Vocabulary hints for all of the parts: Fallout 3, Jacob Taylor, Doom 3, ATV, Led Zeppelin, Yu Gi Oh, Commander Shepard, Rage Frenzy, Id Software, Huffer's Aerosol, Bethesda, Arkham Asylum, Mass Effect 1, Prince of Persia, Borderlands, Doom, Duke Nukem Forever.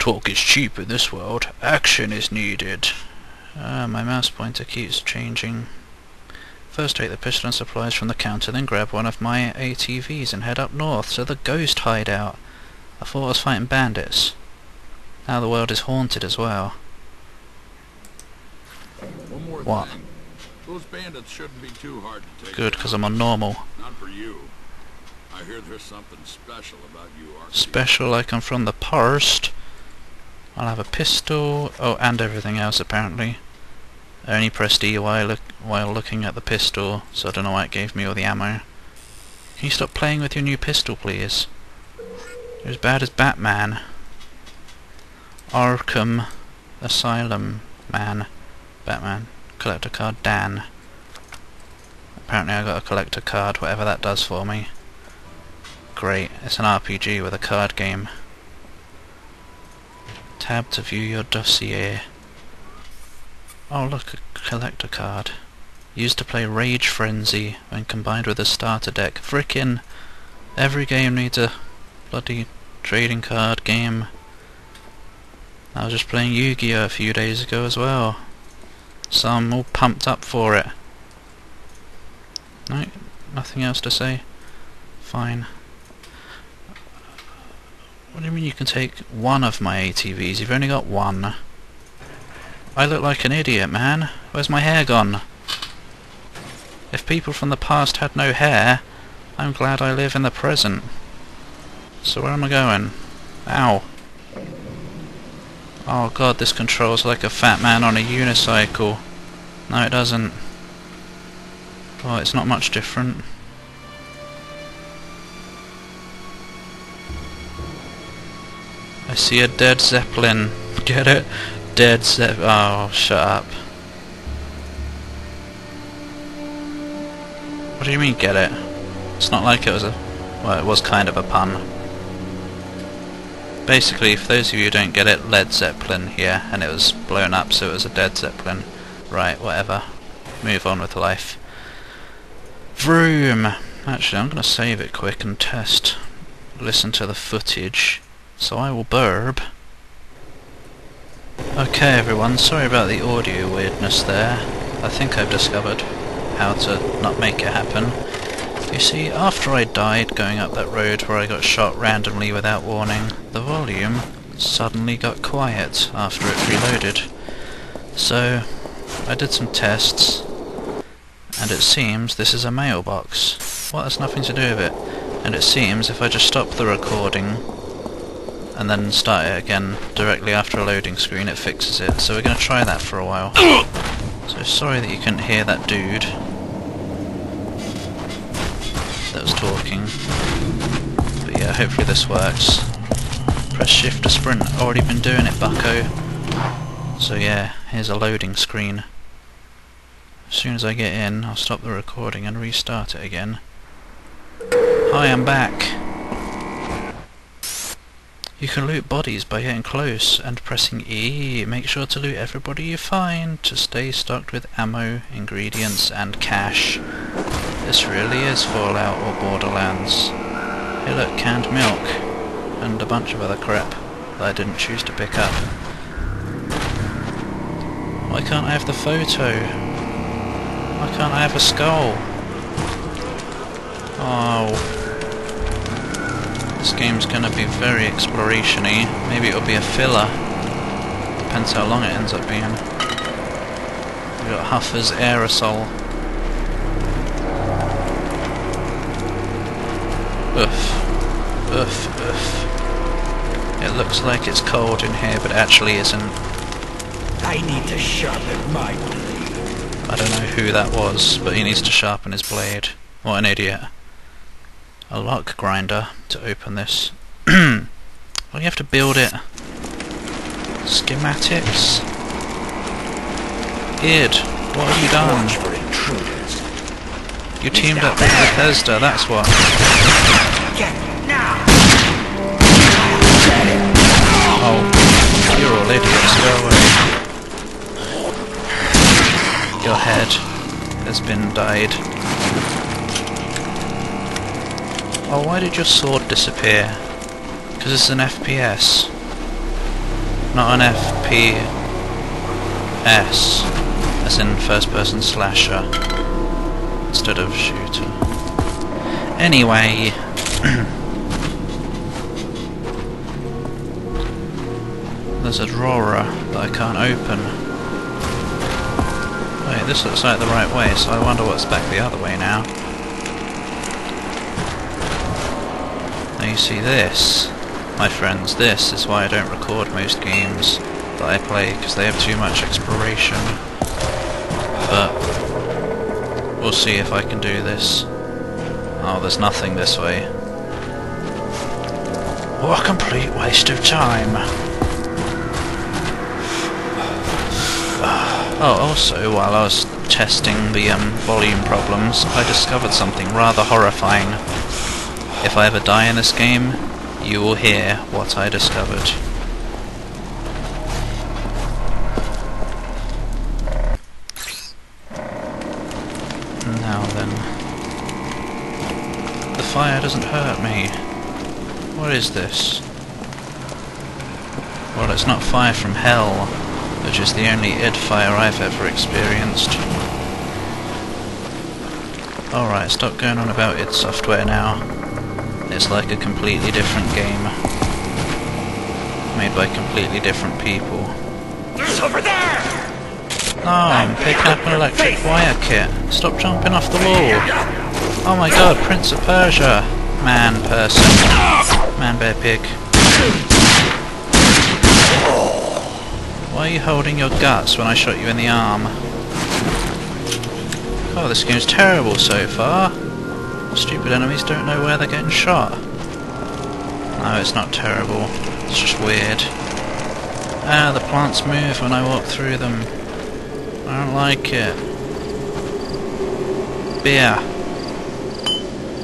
Talk is cheap in this world. Action is needed. My mouse pointer keeps changing. First take the pistol and supplies from the counter, then grab one of my ATVs and head up north to the ghost hideout. I thought I was fighting bandits. Now the world is haunted as well. One more thing. Those bandits shouldn't be too hard to take. Good, because I'm on normal. Not for you. I hear there's something special about you, Arkham. Special like I'm from the past. I'll have a pistol. Oh, and everything else apparently. I only pressed E while looking at the pistol, so I don't know why it gave me all the ammo. Can you stop playing with your new pistol, please? You're as bad as Batman. Arkham Asylum Man. Batman. Collector card Dan. Apparently I got a collector card, whatever that does for me. Great. It's an RPG with a card game. Tab to view your dossier. Oh look, a collector card. Used to play Rage Frenzy when combined with a starter deck. Frickin' every game needs a bloody trading card game. I was just playing Yu Gi Oh a few days ago as well. So I'm all pumped up for it. No, nothing else to say. Fine. What do you mean you can take one of my ATVs? You've only got one. I look like an idiot, man. Where's my hair gone? If people from the past had no hair, I'm glad I live in the present. So where am I going? Ow. Oh god, this controls like a fat man on a unicycle. No, it doesn't. Well, it's not much different. I see a dead Zeppelin. Get it? Dead Zeppelin. Oh, shut up. What do you mean, get it? It's not like it was a... Well, it was kind of a pun. Basically, for those of you who don't get it, Led Zeppelin here, and it was blown up, so it was a dead Zeppelin. Right, whatever. Move on with life. Vroom! Actually, I'm going to save it quick and test. Listen to the footage. So I will burb. Okay everyone, sorry about the audio weirdness there. I think I've discovered how to not make it happen. You see, after I died going up that road where I got shot randomly without warning, the volume suddenly got quiet after it reloaded. So I did some tests, and it seems this is a mailbox. Well, that's nothing to do with it. And it seems if I just stop the recording and then start it again directly after a loading screen, it fixes it. So we're going to try that for a while. So sorry that you couldn't hear that dude that was talking. But yeah, hopefully this works. Press shift to sprint. Already been doing it, bucko. So yeah, here's a loading screen. As soon as I get in, I'll stop the recording and restart it again. Hi, I'm back. You can loot bodies by getting close and pressing E. Make sure to loot everybody you find to stay stocked with ammo, ingredients and cash. This really is Fallout or Borderlands. Hey look, canned milk and a bunch of other crap that I didn't choose to pick up. Why can't I have the photo? Why can't I have a skull? Oh. This game's gonna be very exploration-y. Maybe it'll be a filler. Depends how long it ends up being. We've got Huffer's Aerosol. Oof. Oof, oof. It looks like it's cold in here, but it actually isn't. I need to sharpen my blade. I don't know who that was, but he needs to sharpen his blade. What an idiot. A lock grinder to open this. Oh, you have to build it. Schematics. Id, what have you done? You teamed up with Bethesda, that's what. Oh, you're all idiots, go away. Your head has been dyed. Oh, why did your sword disappear? Because it's an FPS. Not an FPS, as in first-person slasher, instead of shooter. Anyway... there's a drawer that I can't open. Wait, this looks like the right way, so I wonder what's back the other way now. Now you see this. My friends, this is why I don't record most games that I play, because they have too much exploration. But we'll see if I can do this. Oh, there's nothing this way. What a complete waste of time! Oh, also, while I was testing the volume problems, I discovered something rather horrifying. If I ever die in this game, you will hear what I discovered. Now then. The fire doesn't hurt me. What is this? Well, it's not fire from hell, which is the only Id fire I've ever experienced. Alright, stop going on about Id Software now. It's like a completely different game, made by completely different people. It's over there! No, I'm picking up an electric wire kit. Stop jumping off the wall! Oh my god, Prince of Persia! Man, person. Man, bear, pig. Why are you holding your guts when I shot you in the arm? Oh, this game's terrible so far. Stupid enemies don't know where they're getting shot. No, it's not terrible. It's just weird. Ah, the plants move when I walk through them. I don't like it. Beer.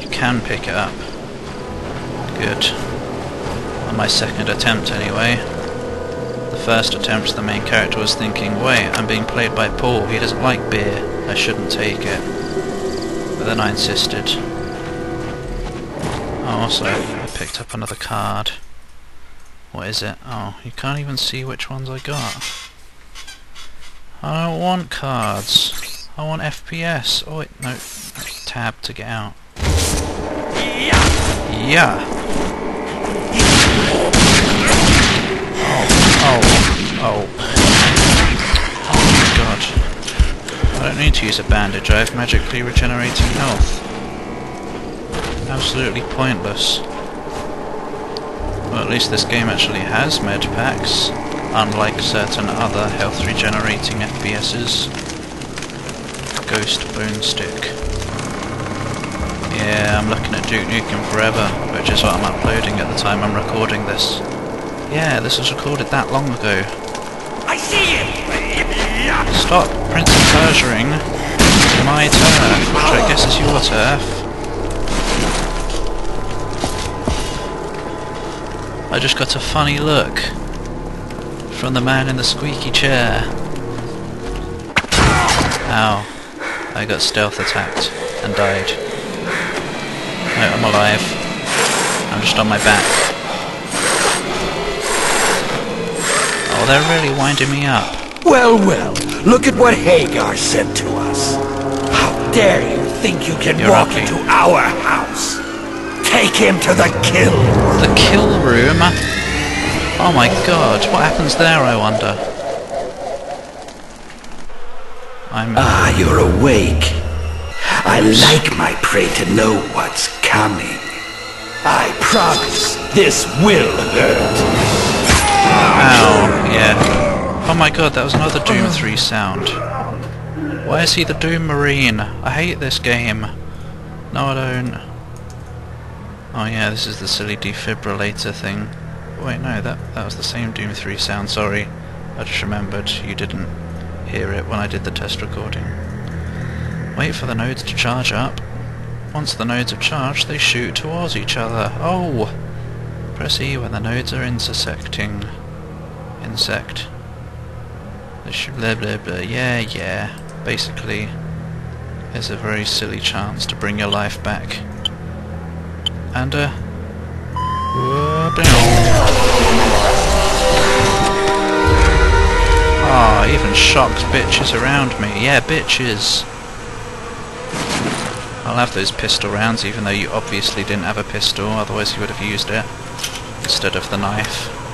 You can pick it up. Good. On my second attempt, anyway. The first attempt, the main character was thinking, wait, I'm being played by Paul. He doesn't like beer. I shouldn't take it. But then I insisted. Oh, also, I picked up another card. What is it? Oh, you can't even see which ones I got. I don't want cards. I want FPS. Oh, wait, no. Tab to get out. Yeah! Oh, oh, oh. Oh my god. I don't need to use a bandage. I have magically regenerating health. Absolutely pointless. Well, at least this game actually has med packs, unlike certain other health regenerating FPSs. Ghost Bone Stick. Yeah, I'm looking at Duke Nukem Forever, which is what I'm uploading at the time I'm recording this. Yeah, this was recorded that long ago. I see it! Stop Prince of Persia-ing my turf, which I guess is your turf. I just got a funny look from the man in the squeaky chair. Ow. I got stealth attacked and died. No, I'm alive. I'm just on my back. Oh, they're really winding me up. Well, well, look at what Hagar said to us. How dare you think you can walk into our house? Take him to the kill room! The kill room? Oh my god, what happens there, I wonder? Ah, you're awake. I like my prey to know what's coming. I promise this will hurt. Ow, yeah. Oh my god, that was another Doom 3 sound. Why is he the Doom Marine? I hate this game. No, I don't. Oh yeah, this is the silly defibrillator thing. Wait, no, that was the same Doom 3 sound, sorry. I just remembered you didn't hear it when I did the test recording. Wait for the nodes to charge up. Once the nodes are charged, they shoot towards each other. Oh! Press E when the nodes are intersecting. Insect. They shoot blah blah blah, yeah, yeah. Basically, there's a very silly chance to bring your life back. And sharks, bitches, around me. Yeah, bitches. I'll have those pistol rounds, even though you obviously didn't have a pistol, otherwise you would have used it instead of the knife.